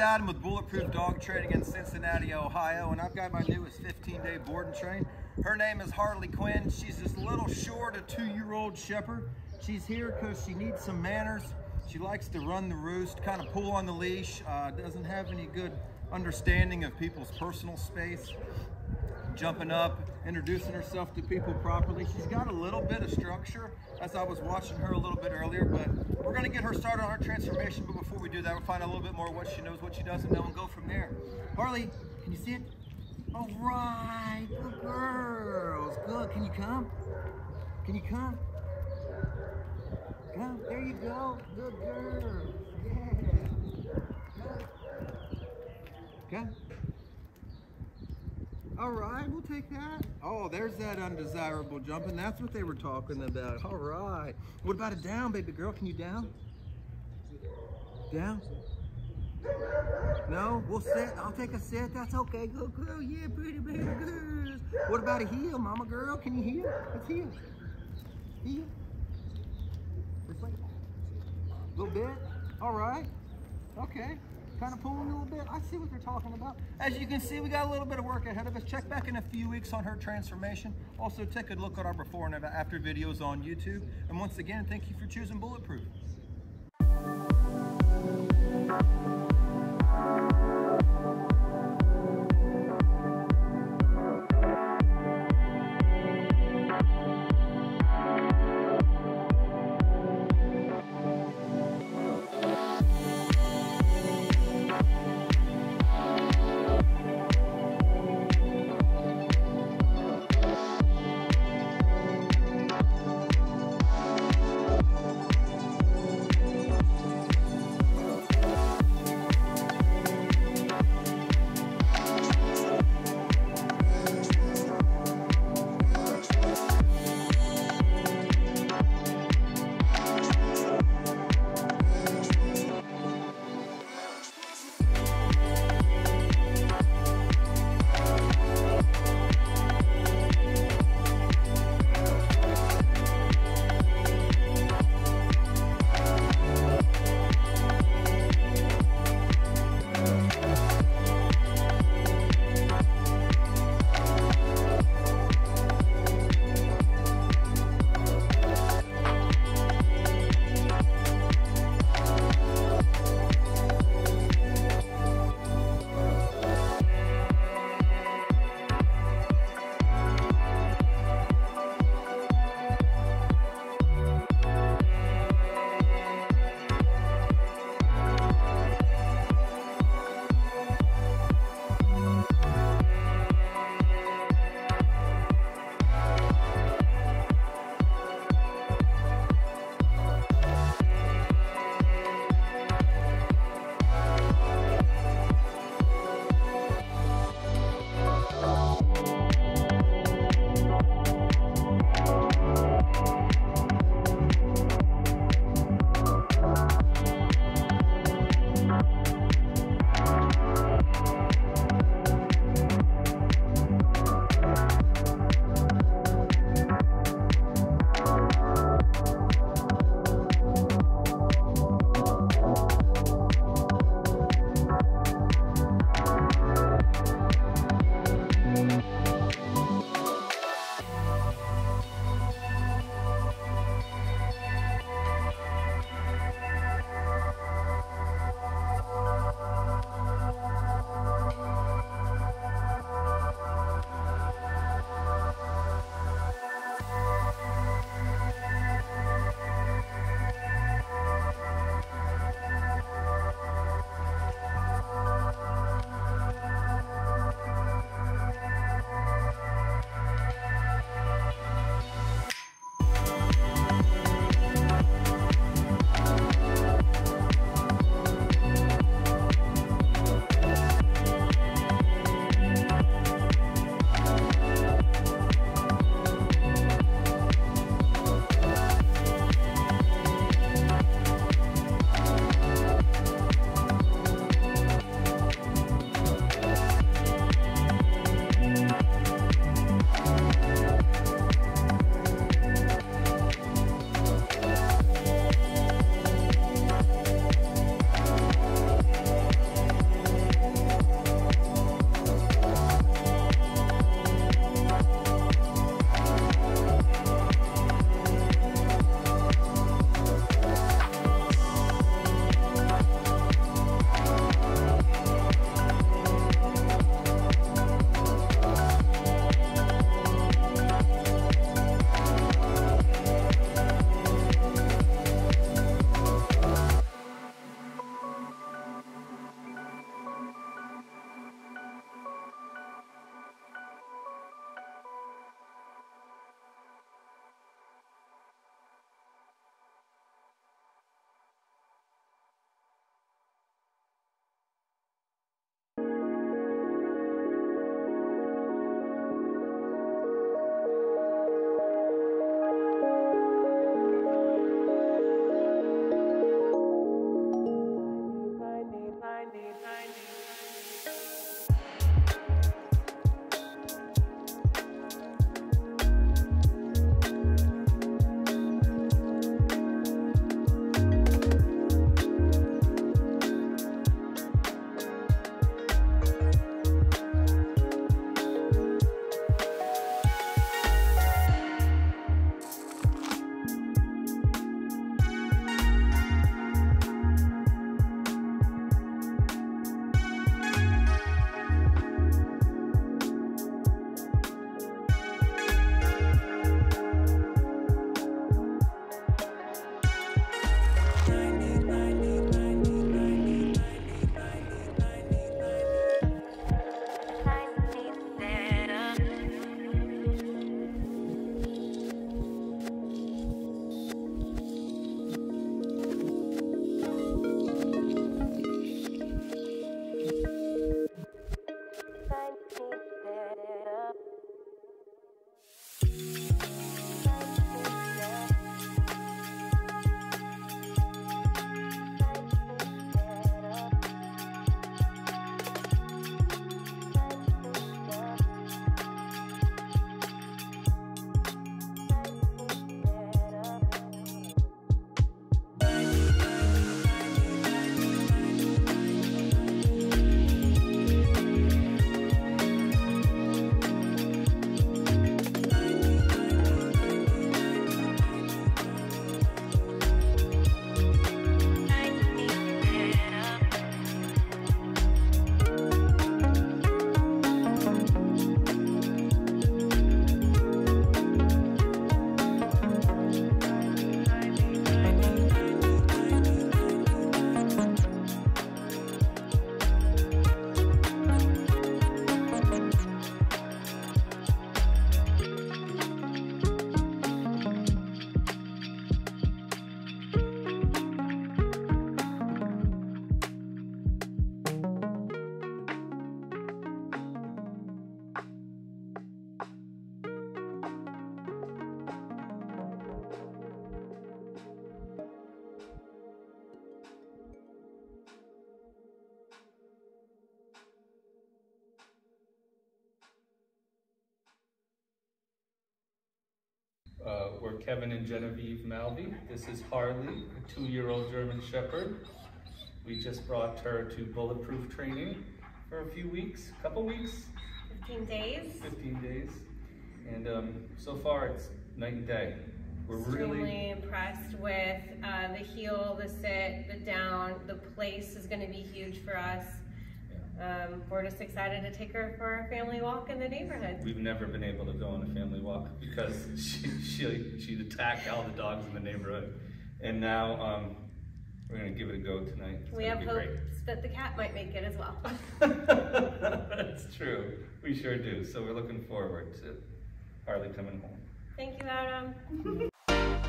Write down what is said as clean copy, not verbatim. Adam with Bulletproof Dog Training in Cincinnati, Ohio, and I've got my newest 15-day board and train. Her name is Harley Quinn. She's just a little short of 2-year-old shepherd. She's here because she needs some manners. She likes to run the roost, kind of pull on the leash, doesn't have any good understanding of people's personal space, jumping up, introducing herself to people properly. She's got a little bit of structure, as I was watching her a little bit earlier, but we're gonna get her started on her transformation. But before we do that, we'll find out a little bit more what she knows, what she doesn't know, and go from there. Harley, can you see it? All right, good girls, good. Can you come? Can you come? Come, there you go, good girl, yeah. Come. All right, we'll take that. Oh, there's that undesirable jumping. That's what they were talking about. All right. What about a down, baby girl? Can you down? Down? No? We'll sit. I'll take a sit. That's okay. Good girl. Yeah, pretty baby girls. What about a heel, mama girl? Can you heel? Let's heel. Heel. Just like that. A little bit. All right. Okay. Kind of pulling a little bit. I see what they're talking about. As you can see, we got a little bit of work ahead of us. Check back in a few weeks on her transformation. Also, take a look at our before and after videos on YouTube. And once again, thank you for choosing Bulletproof. were Kevin and Genevieve Malby. This is Harley, a 2-year-old German Shepard. We just brought her to Bulletproof training for a few weeks, a couple weeks. 15 days. 15 days. And so far it's night and day. We're really impressed with the heel, the sit, the down, the place is going to be huge for us. Yeah. We're just excited to take her for a family walk in the neighborhood. We've never been able to go on a family walk because she'd attack all the dogs in the neighborhood. And now we're going to give it a go tonight. We have hopes that the cat might make it as well. That's true. We sure do. So we're looking forward to Harley coming home. Thank you, Adam.